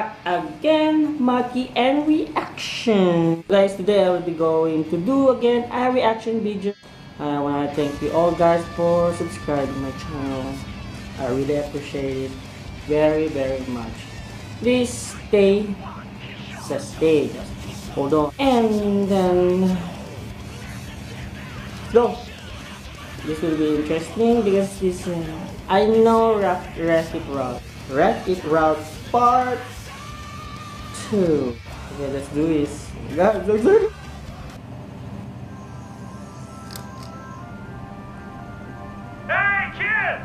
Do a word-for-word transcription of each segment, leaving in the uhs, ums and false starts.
back again, Maki and Reaction. Guys, today I will be going to do again a reaction video. I want to thank you all guys for subscribing my channel. I really appreciate it very very much. Please stay sustained. Hold on, and then go. This will be interesting because this uh, I know Wreck-It Ralph. Wreck-It Ralph Part two. Okay, let's do this. Hey, kid!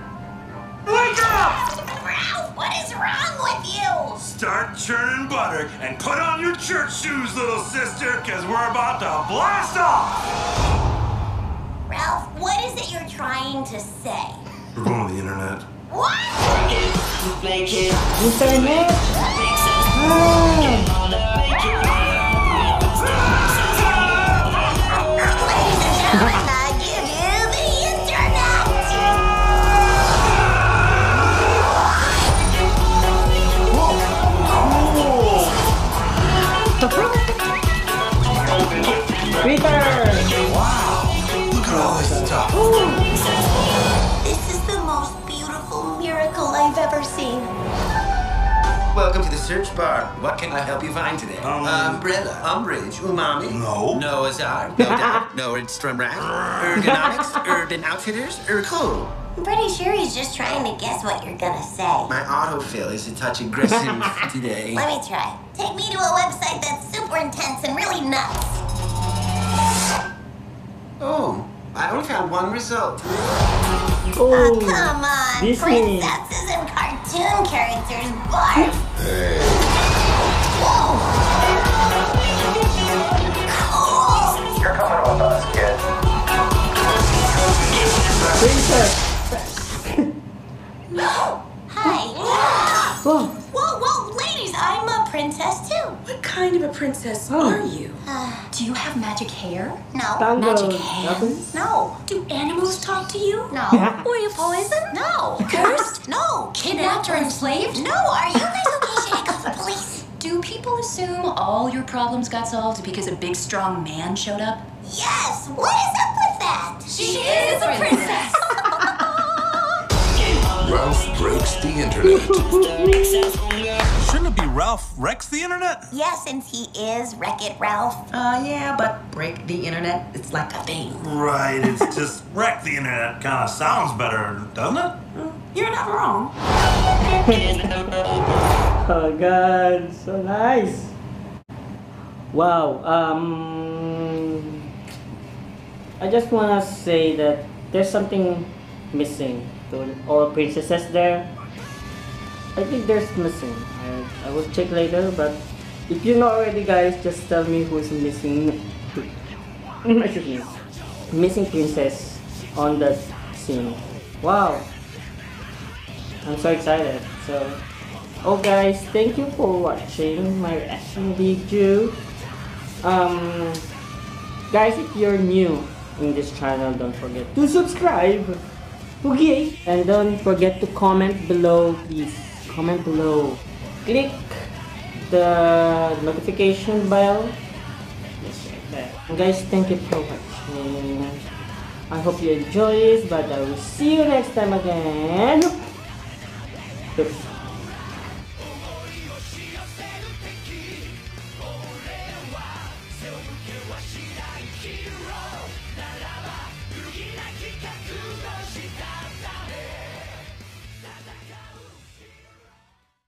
Wake up! Ralph, what is wrong with you? Start churning butter and put on your church shoes, little sister, because we're about to blast off! Ralph, what is it you're trying to say? We're going to the internet. What? Make it. You say me? Wow! Look at all this stuff. Ooh. I've ever seen. Welcome to the search bar. What can I help you find today? Um, Umbrella, umbrage, umami. No. Noah's Ark. No doubt. No Nordstrom Rack. Ergonomics. Urban Outfitters. Urco. I'm pretty sure he's just trying to guess what you're gonna say. My autofill is a touch aggressive today. Let me try. Take me to a website that's super intense and really nuts. Oh, I only found one result. Oh, oh, come on, Disney. Princesses and cartoon characters, barf! Hey. Whoa! You're coming with us, kid. Princess! No! Hi! Whoa! Whoa, whoa, ladies, I'm a princess too! What kind of a princess oh. are you? Uh, Do you have magic hair? No. Tango. Magic hands? No. Do animals talk to you? No. Were you poisoned? No. Cursed? No. Kidnapped or enslaved? No. Are you guys okay? Should I call the police? Do people assume all your problems got solved because a big strong man showed up? Yes. What is up with that? She, she is, is a princess. Ralph Breaks the Internet. Shouldn't it be Ralph Wrecks the Internet? Yeah, since he is Wreck-It Ralph. Uh, yeah, but break the internet, it's like a thing. Right, it's just wreck the internet kind of sounds better, doesn't it? You're not wrong. Oh, God, so nice. Wow, um... I just want to say that there's something missing to all princesses there. I think there's missing. I, I will check later, but if you know already guys, just tell me who's missing. Missing princess on that scene. Wow, I'm so excited. So oh guys, thank you for watching my reaction video. Um guys, if you're new in this channel, don't forget to subscribe. Okay, and don't forget to comment below, please. Comment below. Click the notification bell. Just like that. And guys, thank you for watching. I hope you enjoy this, but I will see you next time again. Oops.